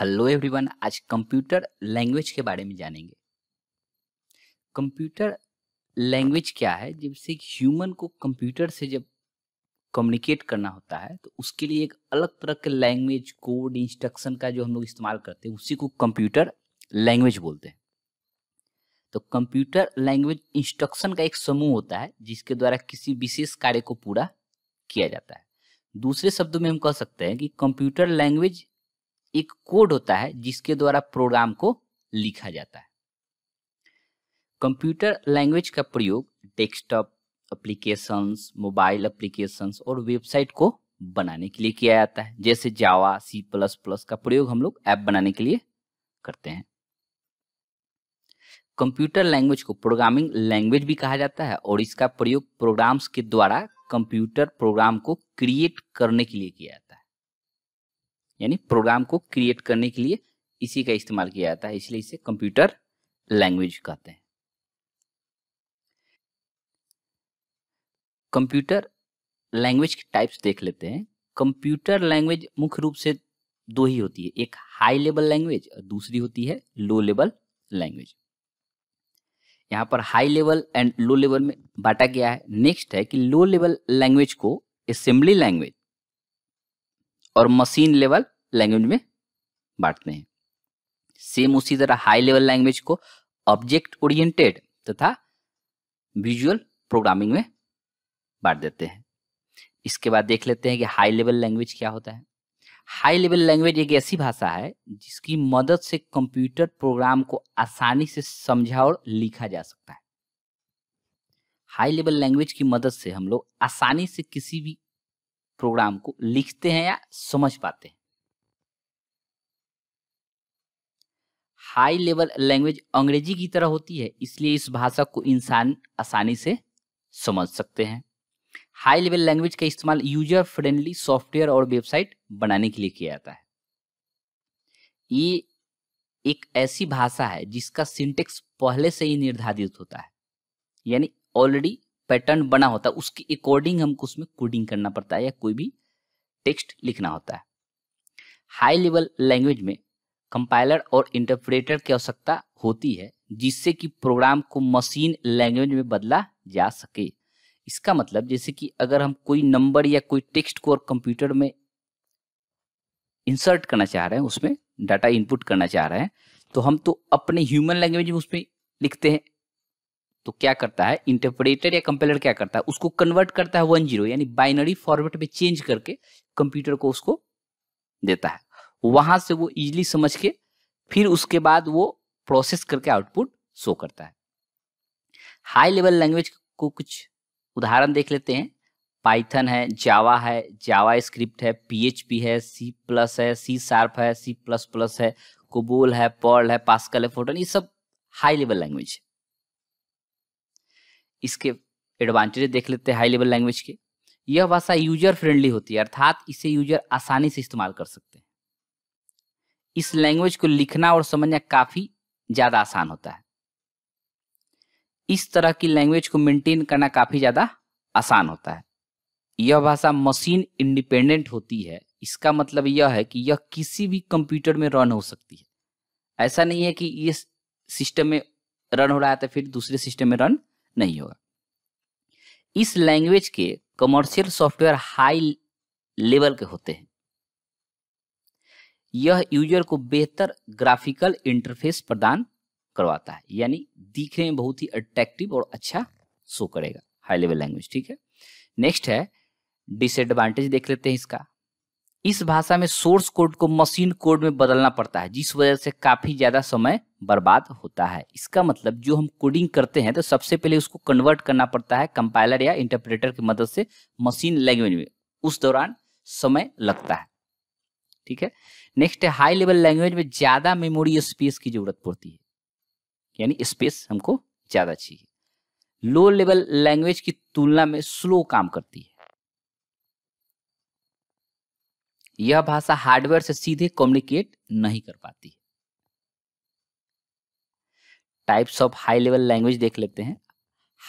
Hello everyone, आज computer language के बारे में जानेंगे। कंप्यूटर लैंग्वेज क्या है? जब से ह्यूमन को कंप्यूटर से जब कम्युनिकेट करना होता है तो उसके लिए एक अलग तरह के लैंग्वेज, कोड, इंस्ट्रक्शन का जो हम लोग इस्तेमाल करते हैं उसी को कंप्यूटर लैंग्वेज बोलते हैं। तो कंप्यूटर लैंग्वेज इंस्ट्रक्शन का एक समूह होता है जिसके द्वारा किसी विशेष कार्य को पूरा किया जाता है। दूसरे शब्दों में हम कह सकते हैं कि कंप्यूटर लैंग्वेज एक कोड होता है जिसके द्वारा प्रोग्राम को लिखा जाता है। कंप्यूटर लैंग्वेज का प्रयोग डेस्कटॉप एप्लीकेशंस, मोबाइल एप्लीकेशंस और वेबसाइट को बनाने के लिए किया जाता है। जैसे जावा, C++ का प्रयोग हम लोग ऐप बनाने के लिए करते हैं। कंप्यूटर लैंग्वेज को प्रोग्रामिंग लैंग्वेज भी कहा जाता है और इसका प्रयोग प्रोग्राम्स के द्वारा कंप्यूटर प्रोग्राम को क्रिएट करने के लिए किया जाता है। यानी प्रोग्राम को क्रिएट करने के लिए इसी का इस्तेमाल किया जाता है, इसलिए इसे कंप्यूटर लैंग्वेज कहते हैं। कंप्यूटर लैंग्वेज के टाइप्स देख लेते हैं। कंप्यूटर लैंग्वेज मुख्य रूप से दो ही होती है, एक हाई लेवल लैंग्वेज और दूसरी होती है लो लेवल लैंग्वेज। यहाँ पर high level and low level में बांटा गया है। नेक्स्ट है कि लो लेवल लैंग्वेज को असेंबली लैंग्वेज और मशीन लेवल लैंग्वेज में बांटते हैं। सेम उसी तरह हाई लेवल लैंग्वेज को ऑब्जेक्ट ओरिएंटेड तथा विजुअल प्रोग्रामिंग में बांट देते हैं। इसके बाद देख लेते हैं कि हाई लेवल लैंग्वेज क्या होता है। हाई लेवल लैंग्वेज एक ऐसी भाषा है जिसकी मदद से कंप्यूटर प्रोग्राम को आसानी से समझा और लिखा जा सकता है। हाई लेवल लैंग्वेज की मदद से हम लोग आसानी से किसी भी प्रोग्राम को लिखते हैं या समझ पाते हैं। हाई लेवल लैंग्वेज अंग्रेजी की तरह होती है, इसलिए इस भाषा को इंसान आसानी से समझ सकते हैं। हाई लेवल लैंग्वेज का इस्तेमाल यूजर फ्रेंडली सॉफ्टवेयर और वेबसाइट बनाने के लिए किया जाता है। ये एक ऐसी भाषा है जिसका सिंटेक्स पहले से ही निर्धारित होता है, यानी ऑलरेडी पैटर्न बना होता है, उसके अकॉर्डिंग हमको उसमें कोडिंग करना पड़ता है या कोई भी टेक्स्ट लिखना होता है। हाई लेवल लैंग्वेज में कंपाइलर और इंटरप्रेटर की आवश्यकता होती है जिससे कि प्रोग्राम को मशीन लैंग्वेज में बदला जा सके। इसका मतलब जैसे कि अगर हम कोई नंबर या कोई टेक्स्ट को और कंप्यूटर में इंसर्ट करना चाह रहे हैं, उसमें डाटा इनपुट करना चाह रहे हैं, तो हम तो अपने ह्यूमन लैंग्वेज में उसमें लिखते हैं। तो क्या करता है इंटरप्रेटर या कंपाइलर, क्या करता है उसको कन्वर्ट करता है 1-0 यानी बाइनरी फॉर्मेट में चेंज करके कंप्यूटर को उसको देता है। वहां से वो इजीली समझ के फिर उसके बाद वो प्रोसेस करके आउटपुट शो करता है। हाई लेवल लैंग्वेज को कुछ उदाहरण देख लेते हैं। पाइथन है, जावा है, जावा स्क्रिप्ट है, PHP है, C+ है, C# है, C++ है, कोबोल है, पर्ल है, पास्कल है, फोर्टन, ये सब हाई लेवल लैंग्वेज है। इसके एडवांटेज देख लेते हैं हाई लेवल लैंग्वेज के। यह भाषा यूजर फ्रेंडली होती है, अर्थात इसे यूजर आसानी से इस्तेमाल कर सकते हैं। इस लैंग्वेज को लिखना और समझना काफी ज्यादा आसान होता है। इस तरह की लैंग्वेज को मेंटेन करना काफी ज्यादा आसान होता है। यह भाषा मशीन इंडिपेंडेंट होती है। इसका मतलब यह है कि यह किसी भी कंप्यूटर में रन हो सकती है। ऐसा नहीं है कि ये सिस्टम में रन हो रहा है तो फिर दूसरे सिस्टम में रन नहीं होगा। इस लैंग्वेज के कमर्शियल सॉफ्टवेयर हाई लेवल के होते हैं। यह यूजर को बेहतर ग्राफिकल इंटरफेस प्रदान करवाता है, यानी दिखने में बहुत ही अट्रैक्टिव और अच्छा शो करेगा हाई लेवल लैंग्वेज। ठीक है, नेक्स्ट है डिसएडवांटेज देख लेते हैं इसका। इस भाषा में सोर्स कोड को मशीन कोड में बदलना पड़ता है, जिस वजह से काफी ज्यादा समय बर्बाद होता है। इसका मतलब जो हम कोडिंग करते हैं तो सबसे पहले उसको कन्वर्ट करना पड़ता है कंपाइलर या इंटरप्रेटर की मदद से मशीन लैंग्वेज में, उस दौरान समय लगता है। ठीक है, नेक्स्ट है हाई लेवल लैंग्वेज में ज्यादा मेमोरी स्पेस की जरूरत पड़ती है, यानी स्पेस हमको ज्यादा चाहिए। लो लेवल लैंग्वेज की तुलना में स्लो काम करती है। यह भाषा हार्डवेयर से सीधे कम्युनिकेट नहीं कर पाती है। Types of high level language देख लेते हैं।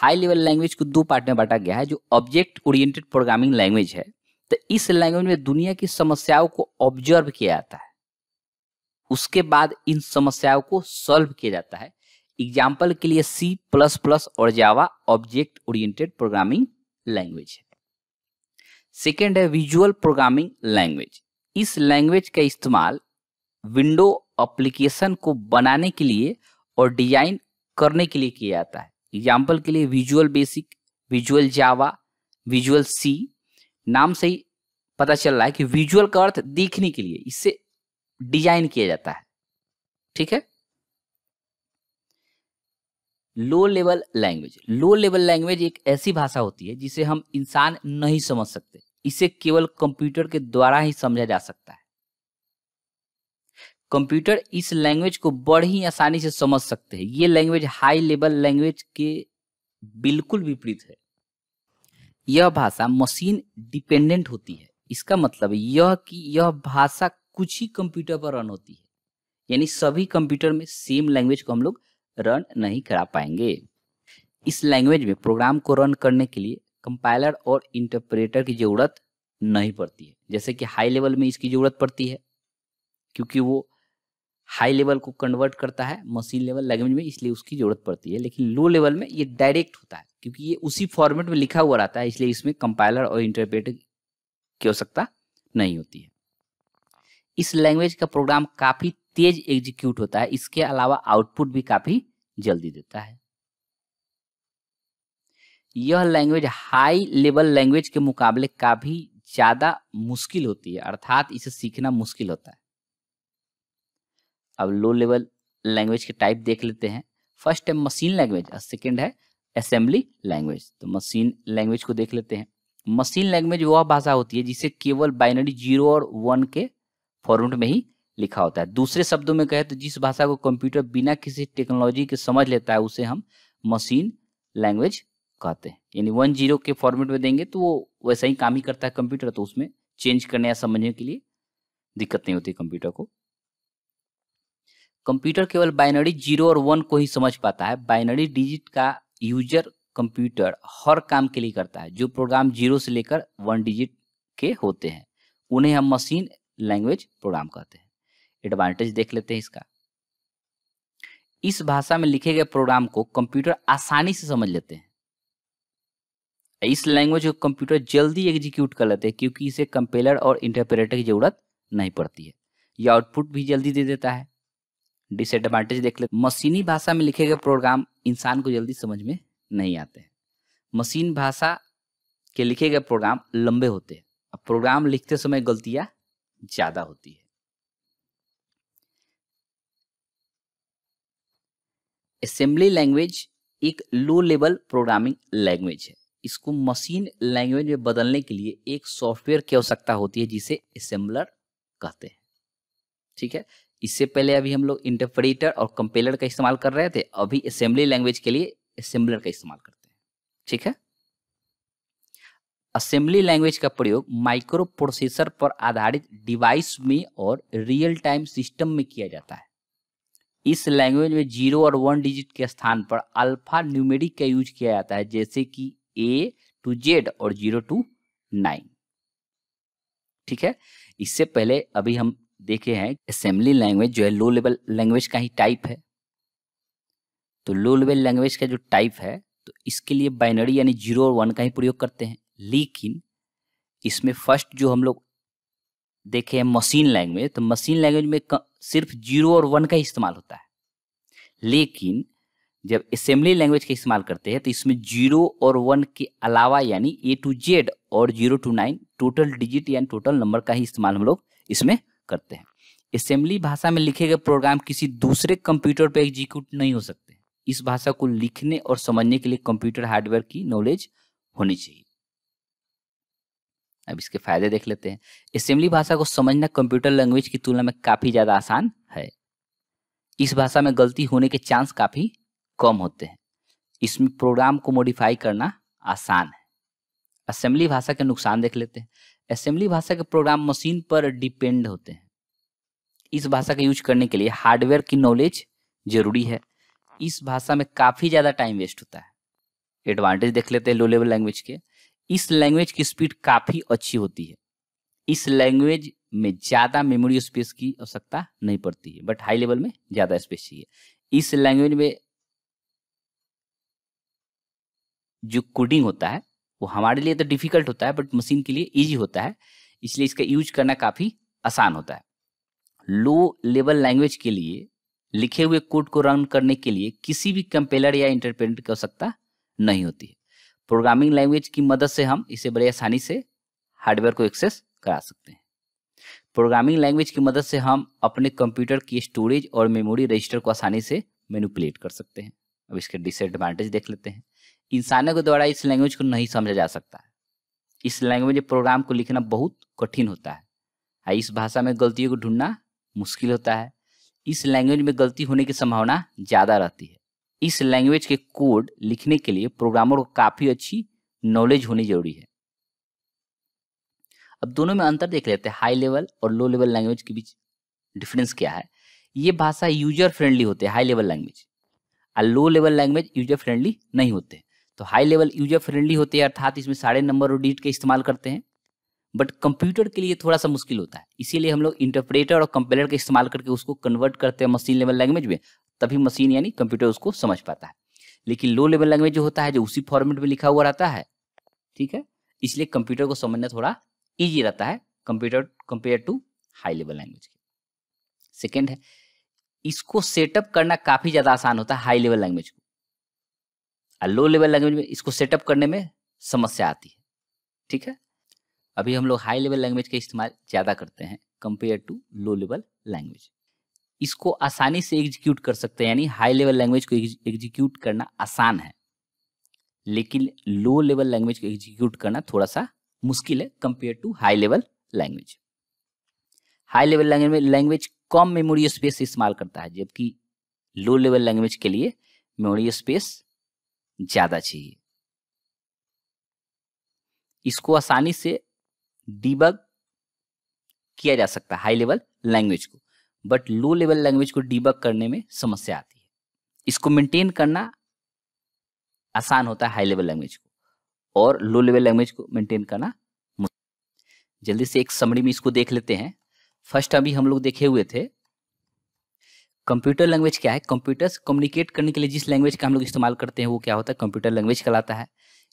हाई लेवल लैंग्वेज को दो पार्ट में बांटा गया है। जो ऑब्जेक्ट ओरिएंटेड प्रोग्रामिंग लैंग्वेज है, तो इस लैंग्वेज में दुनिया की समस्याओं को ऑब्जर्व किया जाता है, उसके बाद इन समस्याओं को सॉल्व किया जाता है। एग्जाम्पल के लिए C++ और Java object oriented programming language है। सेकेंड है विजुअल प्रोग्रामिंग लैंग्वेज। इस लैंग्वेज का इस्तेमाल विंडो एप्लीकेशन को बनाने के लिए और डिजाइन करने के लिए किया जाता है। एग्जाम्पल के लिए visual basic, visual Java, visual C. नाम से ही पता चल रहा है कि विजुअल का अर्थ देखने के लिए इससे डिजाइन किया जाता है, ठीक है। Low level language. Low level language एक ऐसी भाषा होती है जिसे हम इंसान नहीं समझ सकते, इसे केवल कंप्यूटर के द्वारा ही समझा जा सकता है। कंप्यूटर इस लैंग्वेज को बड़ी आसानी से समझ सकते हैं। ये लैंग्वेज हाई लेवल लैंग्वेज के बिल्कुल विपरीत है। यह भाषा मशीन डिपेंडेंट होती है। इसका मतलब यह कि यह भाषा कुछ ही कंप्यूटर पर रन होती है, यानी सभी कंप्यूटर में सेम लैंग्वेज को हम लोग रन नहीं करा पाएंगे। इस लैंग्वेज में प्रोग्राम को रन करने के लिए कंपाइलर और इंटरप्रेटर की जरूरत नहीं पड़ती है, जैसे कि हाई लेवल में इसकी जरूरत पड़ती है क्योंकि वो हाई लेवल को कन्वर्ट करता है मशीन लेवल लैंग्वेज में, इसलिए उसकी जरूरत पड़ती है। लेकिन लो लेवल में ये डायरेक्ट होता है क्योंकि ये उसी फॉर्मेट में लिखा हुआ रहता है, इसलिए इसमें कंपाइलर और इंटरप्रेटर की आवश्यकता नहीं होती है। इस लैंग्वेज का प्रोग्राम काफी तेज एग्जीक्यूट होता है, इसके अलावा आउटपुट भी काफी जल्दी देता है। यह लैंग्वेज हाई लेवल लैंग्वेज के मुकाबले काफी ज्यादा मुश्किल होती है, अर्थात इसे सीखना मुश्किल होता है। अब लो लेवल लैंग्वेज के टाइप देख लेते हैं। फर्स्ट है मशीन लैंग्वेज और सेकेंड है असेंबली लैंग्वेज। तो मशीन लैंग्वेज को देख लेते हैं। मशीन लैंग्वेज वह भाषा होती है जिसे केवल बाइनरी 0 और 1 के फॉर्मेट में ही लिखा होता है। दूसरे शब्दों में कहे तो जिस भाषा को कंप्यूटर बिना किसी टेक्नोलॉजी के समझ लेता है उसे हम मशीन लैंग्वेज कहते हैं। यानी 1 0 के फॉर्मेट में देंगे तो वो वैसा ही काम ही करता है कंप्यूटर, तो उसमें चेंज करने या समझने के लिए दिक्कत नहीं होती कंप्यूटर को। कंप्यूटर केवल बाइनरी 0 और 1 को ही समझ पाता है। बाइनरी डिजिट का यूजर कंप्यूटर हर काम के लिए करता है। जो प्रोग्राम 0 से लेकर 1 डिजिट के होते हैं उन्हें हम मशीन लैंग्वेज प्रोग्राम कहते हैं। एडवांटेज देख लेते हैं इसका। इस भाषा में लिखे गए प्रोग्राम को कंप्यूटर आसानी से समझ लेते हैं। इस लैंग्वेज को कंप्यूटर जल्दी एग्जीक्यूट कर लेते हैं क्योंकि इसे कंपाइलर और इंटरप्रेटर की जरूरत नहीं पड़ती है। यह आउटपुट भी जल्दी दे देता है। डिसएडवांटेज देख लेते हैं। मशीनी भाषा में लिखे गए प्रोग्राम इंसान को जल्दी समझ में नहीं आते हैं। मशीन भाषा के लिखे गए प्रोग्राम लंबे होते हैं। अब प्रोग्राम लिखते समय गलतियां ज्यादा होती है। असेंबली लैंग्वेज एक लो लेवल प्रोग्रामिंग लैंग्वेज है। इसको मशीन लैंग्वेज में बदलने के लिए एक सॉफ्टवेयर की आवश्यकता होती है जिसे असेंबलर कहते हैं, ठीक है। इससे पहले अभी हम लोग इंटरप्रेटर और कंपाइलर का इस्तेमाल कर रहे थे, अभी असेंबली लैंग्वेज के लिए असेंबलर का इस्तेमाल करते हैं, ठीक है। असेंबली लैंग्वेज का प्रयोग माइक्रो प्रोसेसर पर आधारित डिवाइस में और रियल टाइम सिस्टम में किया जाता है। इस लैंग्वेज में 0 और 1 डिजिट के स्थान पर अल्फा न्यूमेरिक का यूज किया जाता है, जैसे कि A to Z और 0 to 9, ठीक है। इससे पहले अभी हम देखे हैं असेंबली लैंग्वेज जो है लो लेवल लैंग्वेज का ही टाइप है। तो लो लेवल लैंग्वेज का जो टाइप है तो इसके लिए बाइनरी यानी 0 और 1 का ही प्रयोग करते हैं। लेकिन इसमें फर्स्ट जो हम लोग देखे हैं मशीन लैंग्वेज, तो मशीन लैंग्वेज में सिर्फ 0 और 1 का इस्तेमाल होता है। लेकिन जब असेंबली लैंग्वेज का इस्तेमाल करते हैं तो इसमें 0 और 1 के अलावा यानी A to Z और 0 to 9 टोटल डिजिट यानी टोटल नंबर का ही इस्तेमाल हम लोग इसमें करते हैं। असेंबली भाषा में लिखे गए प्रोग्राम किसी दूसरे कंप्यूटर पर एग्जीक्यूट नहीं हो सकते। इस भाषा को लिखने और समझने के लिए कंप्यूटर हार्डवेयर की नॉलेज होनी चाहिए। अब इसके फायदे देख लेते हैं। असेंबली भाषा को समझना कंप्यूटर लैंग्वेज की तुलना में काफी ज्यादा आसान है। इस भाषा में गलती होने के चांस काफी कम होते हैं। इसमें प्रोग्राम को मॉडिफाई करना आसान है। असेंबली भाषा के नुकसान देख लेते हैं। असेंबली भाषा के प्रोग्राम मशीन पर डिपेंड होते हैं। इस भाषा का यूज करने के लिए हार्डवेयर की नॉलेज जरूरी है। इस भाषा में काफी ज्यादा टाइम वेस्ट होता है। एडवांटेज देख लेते हैं लो लेवल लैंग्वेज के। इस लैंग्वेज की स्पीड काफ़ी अच्छी होती है। इस लैंग्वेज में ज़्यादा मेमोरी स्पेस की आवश्यकता नहीं पड़ती है, बट हाई लेवल में ज़्यादा स्पेस चाहिए। इस लैंग्वेज में जो कोडिंग होता है वो हमारे लिए तो डिफिकल्ट होता है बट मशीन के लिए ईजी होता है, इसलिए इसका यूज करना काफ़ी आसान होता है। लो लेवल लैंग्वेज के लिए लिखे हुए कोड को रन करने के लिए किसी भी कंपेलर या इंटरप्रेटर की आवश्यकता नहीं होती है। प्रोग्रामिंग लैंग्वेज की मदद से हम इसे बड़े आसानी से हार्डवेयर को एक्सेस करा सकते हैं। प्रोग्रामिंग लैंग्वेज की मदद से हम अपने कंप्यूटर की स्टोरेज और मेमोरी रजिस्टर को आसानी से मैनिपुलेट कर सकते हैं। अब इसके डिसएडवांटेज देख लेते हैं। इंसानों के द्वारा इस लैंग्वेज को नहीं समझा जा सकता है। इस लैंग्वेज में प्रोग्राम को लिखना बहुत कठिन होता है। इस भाषा में गलतियों को ढूंढना मुश्किल होता है। इस लैंग्वेज में गलती होने की संभावना ज़्यादा रहती है। इस लैंग्वेज के कोड लिखने के लिए प्रोग्रामर को काफ़ी अच्छी नॉलेज होनी जरूरी है। अब दोनों में अंतर देख लेते हैं, हाई लेवल और लो लेवल लैंग्वेज के बीच डिफरेंस क्या है। ये भाषा यूजर फ्रेंडली होते हैं हाई लेवल लैंग्वेज, और low level language user friendly नहीं होते। तो हाई लेवल यूजर फ्रेंडली होते हैं अर्थात इसमें सारे नंबर और डिजिट का इस्तेमाल करते हैं, बट कंप्यूटर के लिए थोड़ा सा मुश्किल होता है। इसीलिए हम लोग इंटरप्रेटर और कंपेलर का इस्तेमाल करके उसको कन्वर्ट करते हैं मशीन लेवल लैंग्वेज में, तभी मशीन यानी कंप्यूटर उसको समझ पाता है। लेकिन लो लेवल लैंग्वेज जो होता है जो उसी फॉर्मेट में लिखा हुआ रहता है, ठीक है, इसलिए कंप्यूटर को समझना थोड़ा ईजी रहता है computer compare to high level language. Second है, इसको सेटअप करना काफ़ी ज़्यादा आसान होता है हाई लेवल लैंग्वेज को, और लो लेवल लैंग्वेज में इसको सेटअप करने में समस्या आती है, ठीक है। अभी हम लोग हाई लेवल लैंग्वेज का इस्तेमाल ज़्यादा करते हैं compare to low level language. इसको आसानी से एग्जीक्यूट कर सकते हैं, यानी हाई लेवल लैंग्वेज को एग्जीक्यूट करना आसान है, लेकिन लो लेवल लैंग्वेज को एग्जीक्यूट करना थोड़ा सा मुश्किल है compare to high level language. High level language कम मेमोरी स्पेस इस्तेमाल करता है, जबकि लो लेवल लैंग्वेज के लिए मेमोरी स्पेस ज़्यादा चाहिए। इसको आसानी से डीबग किया जा सकता है हाई लेवल लैंग्वेज को, बट लो लेवल लैंग्वेज को डीबग करने में समस्या आती है। इसको मेंटेन करना आसान होता है हाई लेवल लैंग्वेज को, और लो लेवल लैंग्वेज को मेंटेन करना मुश्किल। जल्दी से एक समरी में इसको देख लेते हैं। फर्स्ट अभी हम लोग देखे हुए थे कंप्यूटर लैंग्वेज क्या है। कंप्यूटर्स कम्युनिकेट करने के लिए जिस लैंग्वेज का हम लोग इस्तेमाल करते हैं वो क्या होता है, कंप्यूटर लैंग्वेज कहलाता है।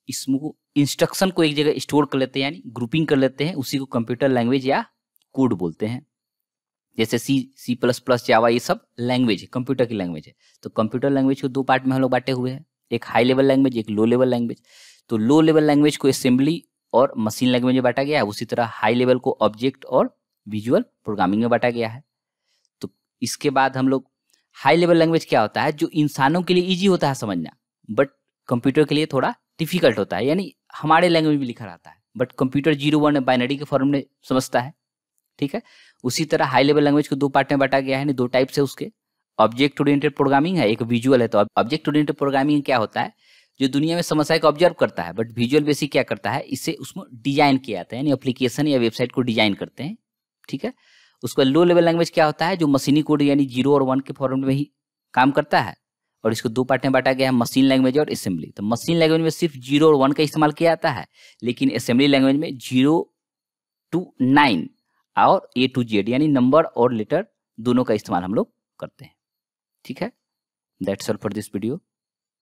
इसमें इंस्ट्रक्शन को एक जगह स्टोर कर लेते हैं, यानी ग्रुपिंग कर लेते हैं, उसी को कंप्यूटर लैंग्वेज या कोड बोलते हैं। जैसे C++, जावा, ये सब लैंग्वेज है, कंप्यूटर की लैंग्वेज है। तो कंप्यूटर लैंग्वेज को दो पार्ट में हम लोग बांटे हुए हैं, एक हाई लेवल लैंग्वेज एक लो लेवल लैंग्वेज। तो लो लेवल लैंग्वेज को असेंबली और मशीन लैंग्वेज में बांटा गया है, उसी तरह हाई लेवल को ऑब्जेक्ट और विजुअल प्रोग्रामिंग में बांटा गया है। तो इसके बाद हम लोग हाई लेवल लैंग्वेज क्या होता है जो इंसानों के लिए ईजी होता है समझना, बट कंप्यूटर के लिए थोड़ा डिफिकल्ट होता है, यानी हमारे लैंग्वेज में लिखा रहता है बट कंप्यूटर 0 1 बाइनरी के फॉर्म में समझता है, ठीक है। उसी तरह हाई लेवल लैंग्वेज को दो पार्ट में बांटा गया है, दो टाइप से उसके, ऑब्जेक्ट ओरिएंटेड प्रोग्रामिंग है एक विजुअल है। तो ऑब्जेक्ट ओरिएंटेड प्रोग्रामिंग क्या होता है, जो दुनिया में समस्या को ऑब्जर्व करता है, बट विजुअल बेसिक क्या करता है, इसे उसमें डिजाइन किया जाता है, यानी एप्लीकेशन या वेबसाइट को डिजाइन करते हैं, ठीक है। उसका लो लेवल लैंग्वेज क्या होता है जो मशीनी कोड यानी 0 और 1 के फॉर्म में ही काम करता है, और इसको दो पार्ट में बांटा गया है मशीन लैंग्वेज और असेंबली। तो मशीन लैंग्वेज में सिर्फ 0 और 1 का इस्तेमाल किया जाता है, लेकिन असेंबली लैंग्वेज में 0 to 9 और A to Z यानी नंबर और लेटर दोनों का इस्तेमाल हम लोग करते हैं, ठीक है। That's all for this video.